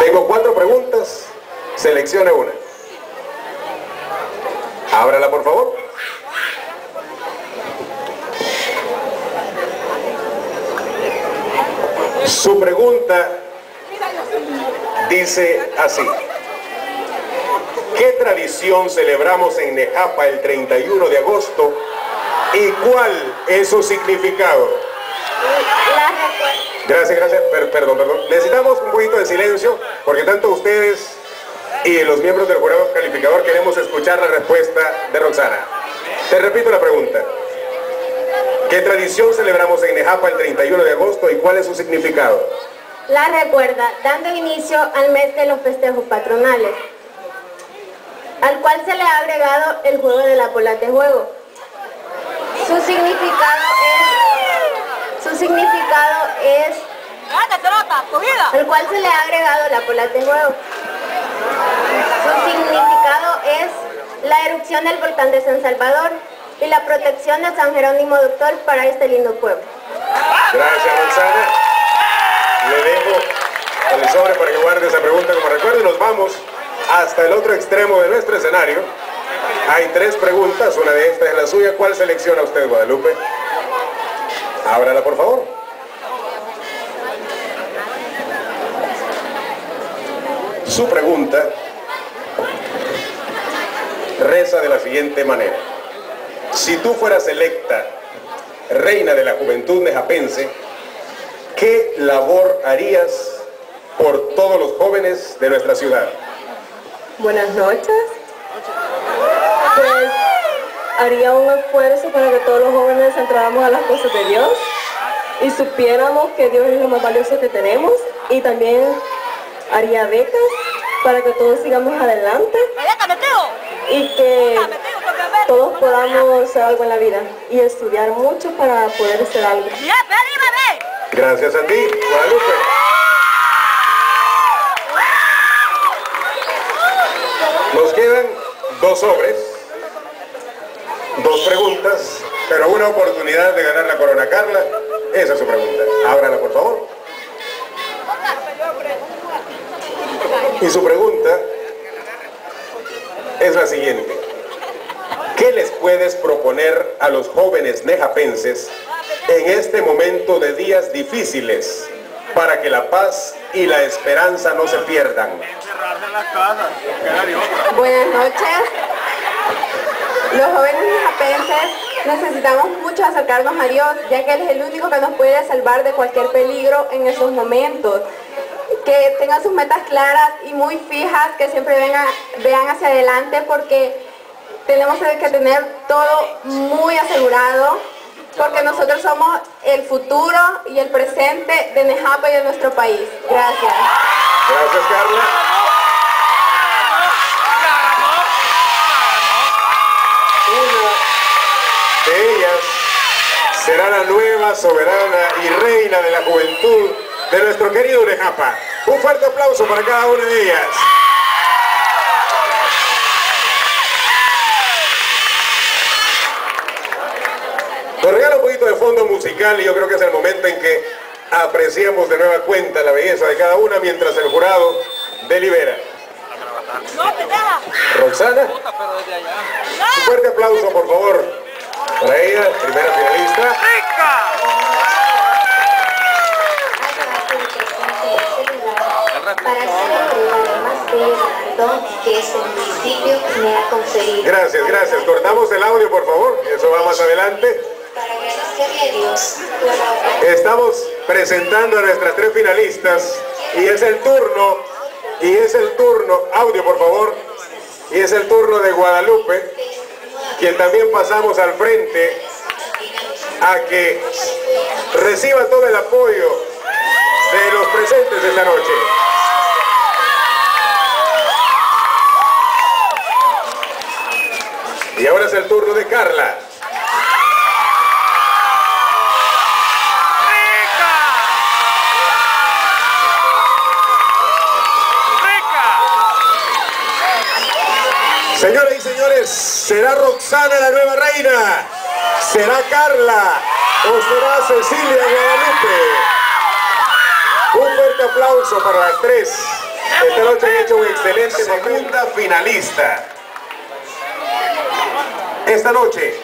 Tengo 4 preguntas, seleccione una. Ábrala, por favor. Su pregunta dice así: ¿qué tradición celebramos en Nejapa el 31 de agosto y cuál es su significado? Gracias, gracias. Perdón. Necesitamos un poquito de silencio porque tanto ustedes y los miembros del jurado calificador queremos escuchar la respuesta de Roxana. Te repito la pregunta. ¿Qué tradición celebramos en Nejapa el 31 de agosto y cuál es su significado? La recuerda, dando inicio al mes de los festejos patronales, al cual se le ha agregado el juego de la bola de juego. Su significado es... al cual se le ha agregado la bola de juego. Su significado es la erupción del volcán de San Salvador y la protección de San Jerónimo Doctor para este lindo pueblo. Gracias, Roxana. Le dejo el sobre para que guarde esa pregunta como recuerdo y nos vamos hasta el otro extremo de nuestro escenario. Hay 3 preguntas, una de estas es la suya. ¿Cuál selecciona usted, Guadalupe? Ábrala, por favor. Su pregunta reza de la siguiente manera: si tú fueras electa reina de la juventud nejapense, ¿qué labor harías por todos los jóvenes de nuestra ciudad? Buenas noches. Pues haría un esfuerzo para que todos los jóvenes entráramos a las cosas de Dios y supiéramos que Dios es lo más valioso que tenemos, y también haría becas para que todos sigamos adelante y que todos podamos hacer algo en la vida y estudiar mucho para poder hacer algo. Gracias a ti, Guadalupe. Nos quedan 2 sobres, 2 preguntas, pero una oportunidad de ganar la corona. Karla, esa es su pregunta. Ábrala, por favor. Y su pregunta es la siguiente: ¿qué les puedes proponer a los jóvenes nejapenses en este momento de días difíciles para que la paz y la esperanza no se pierdan? Buenas noches. Los jóvenes nejapenses necesitamos mucho acercarnos a Dios, ya que Él es el único que nos puede salvar de cualquier peligro en esos momentos. Que tengan sus metas claras y muy fijas, que siempre vean hacia adelante, porque tenemos que tener todo muy asegurado, porque nosotros somos el futuro y el presente de Nejapa y de nuestro país. Gracias. Gracias, Karla. Una de ellas será la nueva soberana y reina de la juventud de nuestro querido Nejapa. Un fuerte aplauso para cada una de ellas. Nos regala un poquito de fondo musical y yo creo que es el momento en que apreciamos de nueva cuenta la belleza de cada una mientras el jurado delibera. Roxana, un fuerte aplauso por favor para ella, primera finalista. Para ser el lugar más bello que ese municipio me ha conferido. Gracias, gracias. Cortamos el audio, por favor. Eso va más adelante. Para agradecerle a Dios. Estamos presentando a nuestras 3 finalistas y es el turno, audio, por favor, y es el turno de Guadalupe, quien también pasamos al frente a que reciba todo el apoyo de los presentes esta noche. Y ahora es el turno de Karla. Señoras y señores, ¿será Roxana la nueva reina? ¿Será Karla? ¿O será Cecilia Guadalupe? Un fuerte aplauso para las 3. Desde noche ha hecho un excelente segunda finalista. Esta noche,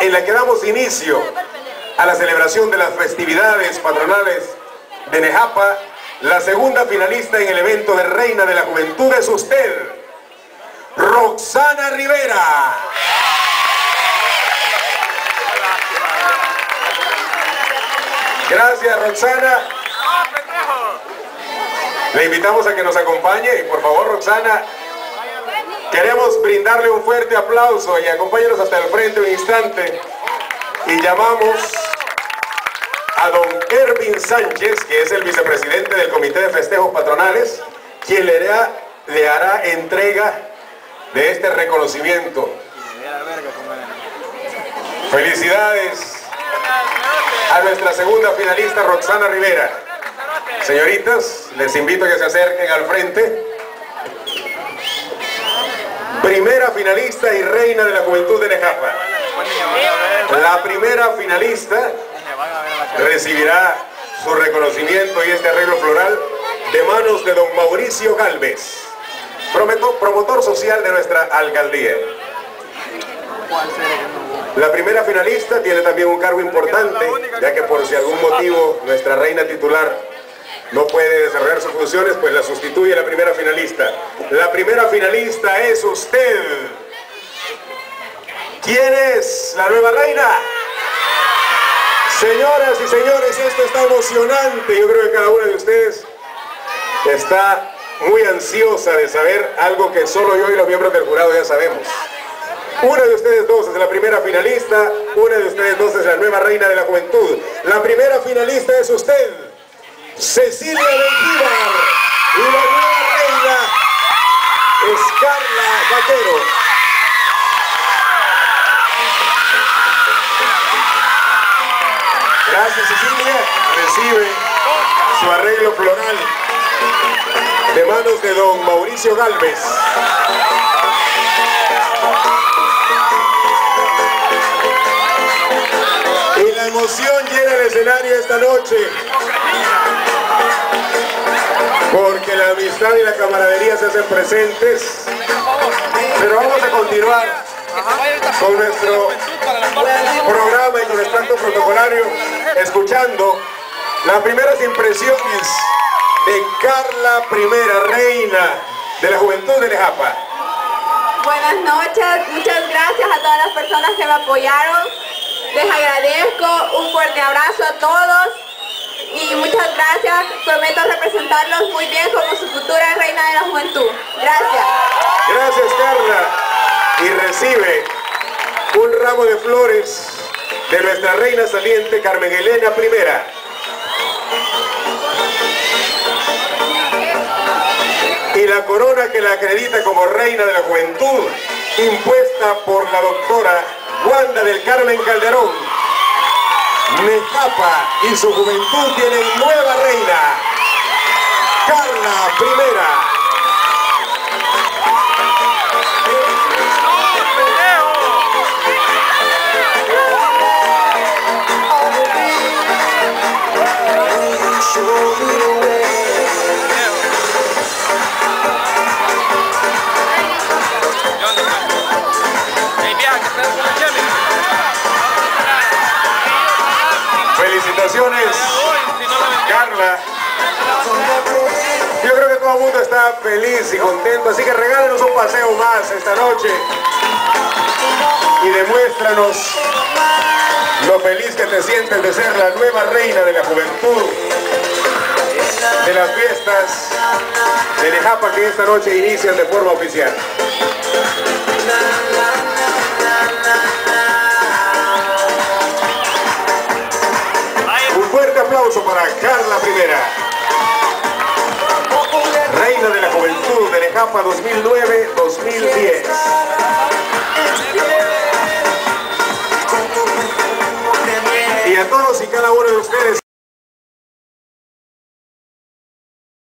en la que damos inicio a la celebración de las festividades patronales de Nejapa, la segunda finalista en el evento de Reina de la Juventud es usted, Roxana Rivera. Gracias, Roxana. Le invitamos a que nos acompañe y por favor, Roxana, queremos brindarle un fuerte aplauso y acompáñenos hasta el frente un instante. Y llamamos a don Erwin Sánchez, que es el vicepresidente del Comité de Festejos Patronales, quien le hará entrega de este reconocimiento. Felicidades a nuestra segunda finalista, Roxana Rivera. Señoritas, les invito a que se acerquen al frente. Primera finalista y reina de la Juventud de Nejapa. La primera finalista recibirá su reconocimiento y este arreglo floral de manos de don Mauricio Gálvez, promotor social de nuestra alcaldía. La primera finalista tiene también un cargo importante, ya que por si algún motivo nuestra reina titular no puede desarrollar sus funciones, pues la sustituye la primera finalista. La primera finalista es usted. ¿Quién es la nueva reina? Señoras y señores, esto está emocionante. Yo creo que cada una de ustedes está muy ansiosa de saber algo que solo yo y los miembros del jurado ya sabemos. Una de ustedes dos es la primera finalista, una de ustedes dos es la nueva reina de la juventud. La primera finalista es usted, Cecilia Menjivar, y la nueva reina es Karla Vaquero. Gracias, Cecilia. Recibe su arreglo floral de manos de don Mauricio Gálvez. Y la emoción llena el escenario esta noche, porque la amistad y la camaradería se hacen presentes. Pero vamos a continuar con nuestro programa y con nuestro acto protocolario, escuchando las primeras impresiones de Karla, primera reina de la Juventud de Nejapa. Buenas noches, muchas gracias a todas las personas que me apoyaron. Les agradezco, un fuerte abrazo a todos y muchas gracias. Prometo representarlos muy bien como su futura reina de la juventud. Gracias. Gracias, Karla. Y recibe un ramo de flores de nuestra reina saliente, Carmen Elena Primera. Y la corona que la acredita como reina de la juventud, impuesta por la doctora Wanda del Carmen Calderón. Nejapa y su juventud tienen nueva reina, Karla Primera. Felicitaciones, Karla. Yo creo que todo el mundo está feliz y contento, así que regálenos un paseo más esta noche y demuéstranos lo feliz que te sientes de ser la nueva reina de la juventud de las fiestas de Nejapa, que esta noche inician de forma oficial. Aplauso para Karla Primera, reina de la juventud de Nejapa 2009-2010.